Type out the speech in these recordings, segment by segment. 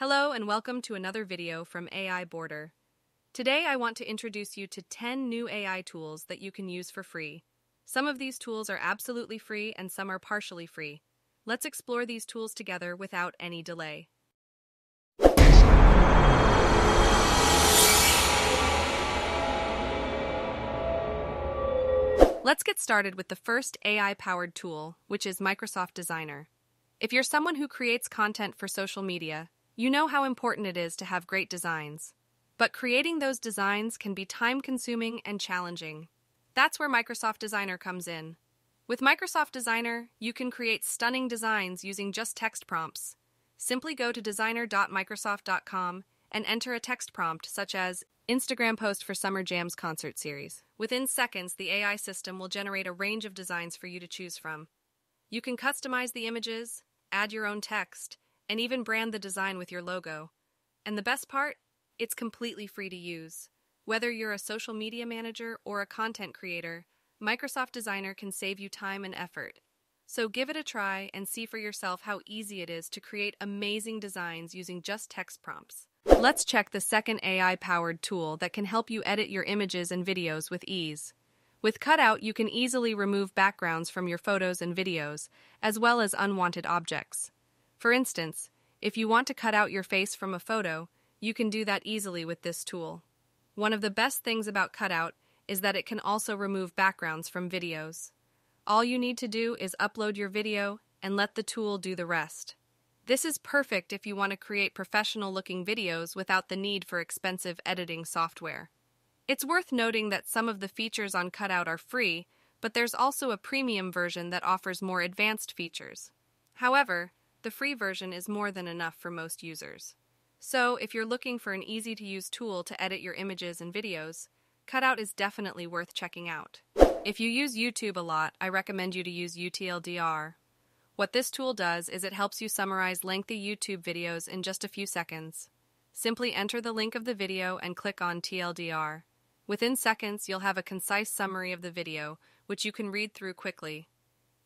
Hello and welcome to another video from AI Border. Today I want to introduce you to 10 new AI tools that you can use for free. Some of these tools are absolutely free and some are partially free. Let's explore these tools together without any delay. Let's get started with the first AI-powered tool, which is Microsoft Designer. If you're someone who creates content for social media, you know how important it is to have great designs, but creating those designs can be time-consuming and challenging. That's where Microsoft Designer comes in. With Microsoft Designer, you can create stunning designs using just text prompts. Simply go to designer.microsoft.com and enter a text prompt such as Instagram post for Summer Jam's concert series. Within seconds, the AI system will generate a range of designs for you to choose from. You can customize the images, add your own text, and even brand the design with your logo. And the best part? It's completely free to use. Whether you're a social media manager or a content creator, Microsoft Designer can save you time and effort. So give it a try and see for yourself how easy it is to create amazing designs using just text prompts. Let's check the second AI-powered tool that can help you edit your images and videos with ease. With Cutout, you can easily remove backgrounds from your photos and videos, as well as unwanted objects. For instance, if you want to cut out your face from a photo, you can do that easily with this tool. One of the best things about Cutout is that it can also remove backgrounds from videos. All you need to do is upload your video and let the tool do the rest. This is perfect if you want to create professional-looking videos without the need for expensive editing software. It's worth noting that some of the features on Cutout are free, but there's also a premium version that offers more advanced features. However, the free version is more than enough for most users. So, if you're looking for an easy-to-use tool to edit your images and videos, Cutout is definitely worth checking out. If you use YouTube a lot, I recommend you to use UTLDR. What this tool does is it helps you summarize lengthy YouTube videos in just a few seconds. Simply enter the link of the video and click on TLDR. Within seconds, you'll have a concise summary of the video, which you can read through quickly.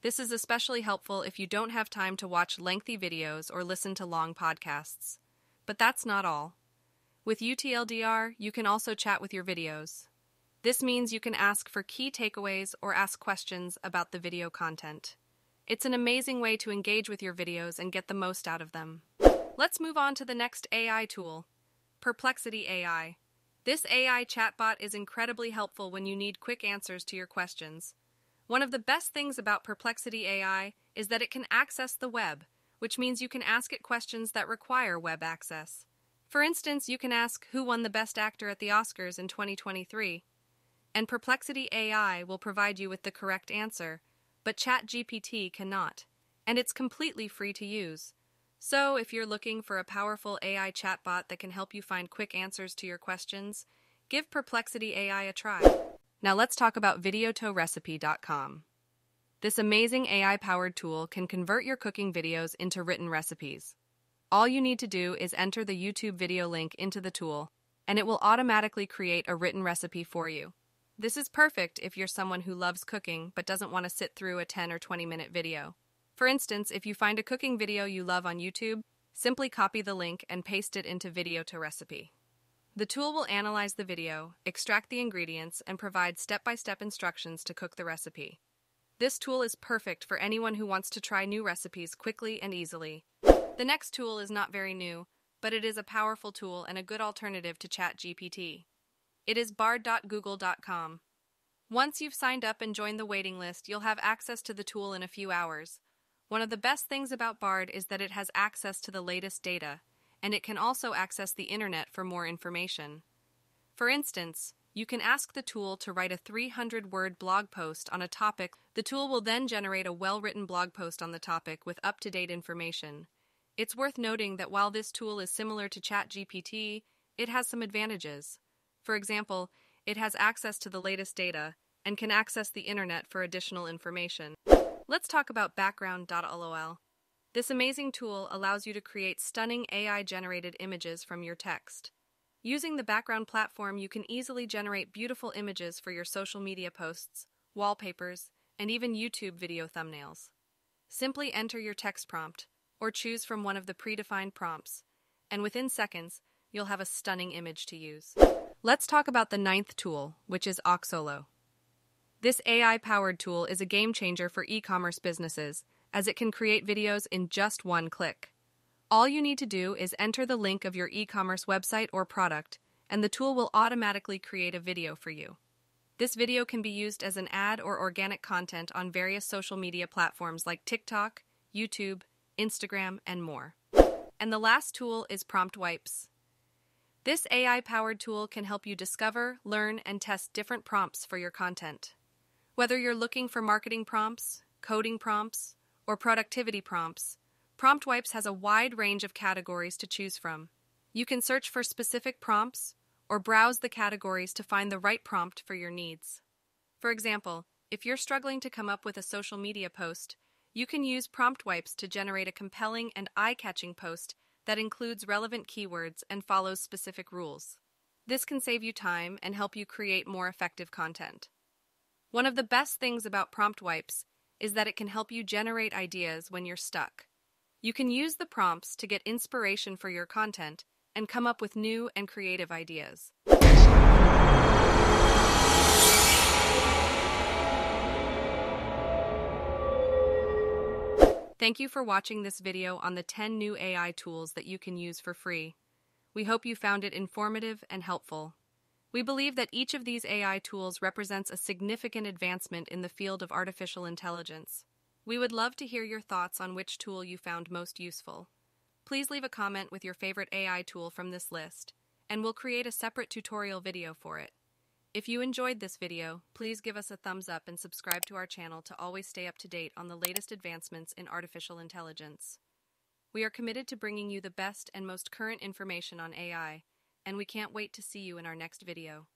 This is especially helpful if you don't have time to watch lengthy videos or listen to long podcasts. But that's not all. With UTLDR, you can also chat with your videos. This means you can ask for key takeaways or ask questions about the video content. It's an amazing way to engage with your videos and get the most out of them. Let's move on to the next AI tool, Perplexity AI. This AI chatbot is incredibly helpful when you need quick answers to your questions. One of the best things about Perplexity AI is that it can access the web, which means you can ask it questions that require web access. For instance, you can ask who won the Best Actor at the Oscars in 2023, and Perplexity AI will provide you with the correct answer, but ChatGPT cannot, and it's completely free to use. So, if you're looking for a powerful AI chatbot that can help you find quick answers to your questions, give Perplexity AI a try. Now let's talk about video2recipe.com. This amazing AI-powered tool can convert your cooking videos into written recipes. All you need to do is enter the YouTube video link into the tool, and it will automatically create a written recipe for you. This is perfect if you're someone who loves cooking but doesn't want to sit through a 10 or 20-minute video. For instance, if you find a cooking video you love on YouTube, simply copy the link and paste it into video2recipe. The tool will analyze the video, extract the ingredients, and provide step-by-step instructions to cook the recipe. This tool is perfect for anyone who wants to try new recipes quickly and easily. The next tool is not very new, but it is a powerful tool and a good alternative to ChatGPT. It is bard.google.com. Once you've signed up and joined the waiting list, you'll have access to the tool in a few hours. One of the best things about Bard is that it has access to the latest data, and it can also access the internet for more information. For instance, you can ask the tool to write a 300-word blog post on a topic. The tool will then generate a well-written blog post on the topic with up-to-date information. It's worth noting that while this tool is similar to ChatGPT, it has some advantages. For example, it has access to the latest data and can access the internet for additional information. Let's talk about Background.lol. This amazing tool allows you to create stunning AI-generated images from your text. Using the Background platform, you can easily generate beautiful images for your social media posts, wallpapers, and even YouTube video thumbnails. Simply enter your text prompt, or choose from one of the predefined prompts, and within seconds, you'll have a stunning image to use. Let's talk about the ninth tool, which is Oxolo. This AI-powered tool is a game-changer for e-commerce businesses, as it can create videos in just one click. All you need to do is enter the link of your e-commerce website or product, and the tool will automatically create a video for you. This video can be used as an ad or organic content on various social media platforms like TikTok, YouTube, Instagram, and more. And the last tool is Prompt Vibes. This AI-powered tool can help you discover, learn, and test different prompts for your content. Whether you're looking for marketing prompts, coding prompts, or productivity prompts, Prompt Vibes has a wide range of categories to choose from. You can search for specific prompts or browse the categories to find the right prompt for your needs. For example, if you're struggling to come up with a social media post, you can use Prompt Vibes to generate a compelling and eye-catching post that includes relevant keywords and follows specific rules. This can save you time and help you create more effective content. One of the best things about Prompt Vibes is that it can help you generate ideas when you're stuck. You can use the prompts to get inspiration for your content and come up with new and creative ideas. Thank you for watching this video on the 10 new AI tools that you can use for free. We hope you found it informative and helpful. We believe that each of these AI tools represents a significant advancement in the field of artificial intelligence. We would love to hear your thoughts on which tool you found most useful. Please leave a comment with your favorite AI tool from this list, and we'll create a separate tutorial video for it. If you enjoyed this video, please give us a thumbs up and subscribe to our channel to always stay up to date on the latest advancements in artificial intelligence. We are committed to bringing you the best and most current information on AI, and we can't wait to see you in our next video.